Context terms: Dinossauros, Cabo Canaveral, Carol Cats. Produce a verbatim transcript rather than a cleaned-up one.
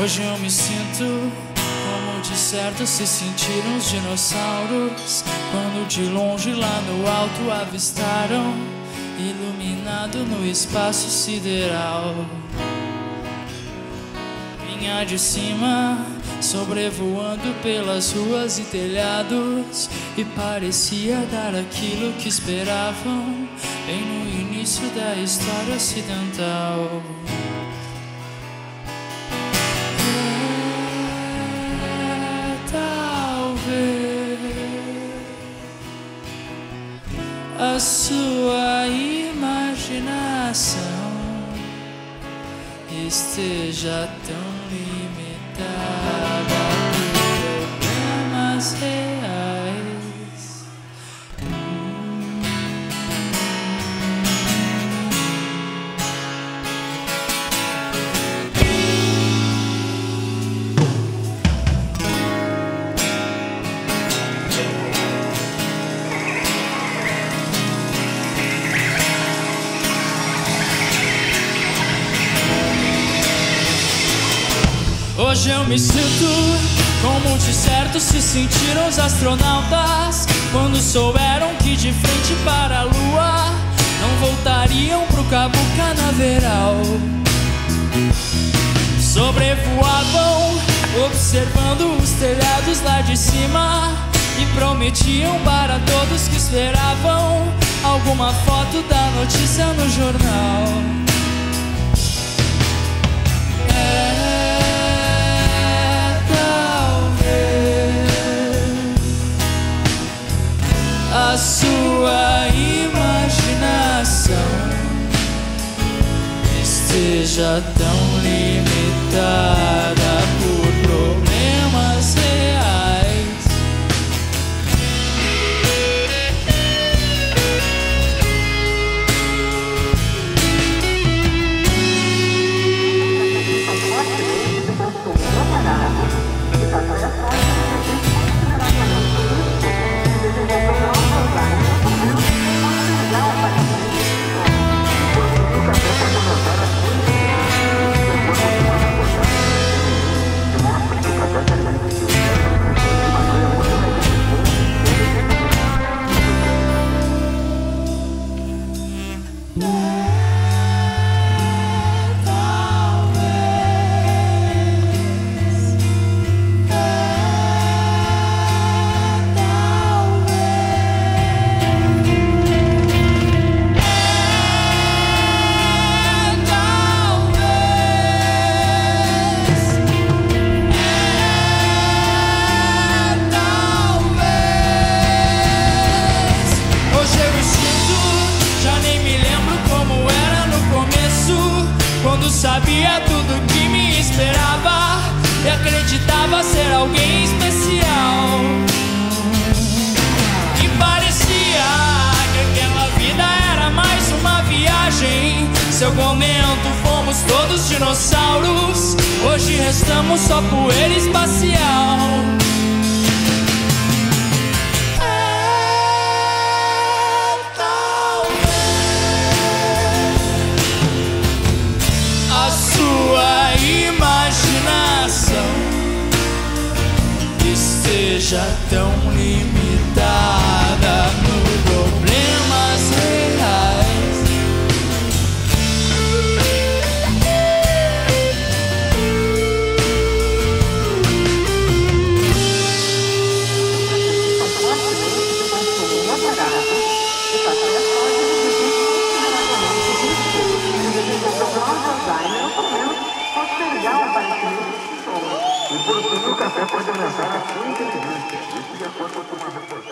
Hoje eu me sinto como de certo se sentiram os dinossauros, quando de longe lá no alto avistaram, iluminado no espaço sideral. Vinha de cima, sobrevoando pelas ruas e telhados, e parecia dar aquilo que esperavam, bem no início da história ocidental. É, talvez a sua imaginação esteja tão limitada por problemas reais. hum. Hoje eu me sinto como de certo se sentiram os astronautas, quando souberam que de frente para a lua não voltariam pro Cabo Canaveral. Sobrevoavam observando os telhados lá de cima, e prometiam para todos que esperavam alguma foto da notícia no jornal. A sua imaginação esteja tão limitada por problemas reais. Sabia tudo que me esperava e acreditava ser alguém especial. E parecia que aquela vida era mais uma viagem. Se eu comento, fomos todos dinossauros. Hoje restamos só poeira espacial. Seja tão limitada por problemas reais. E por isso o café pode lançar a sua inteligência. Isso de acordo com uma reportagem.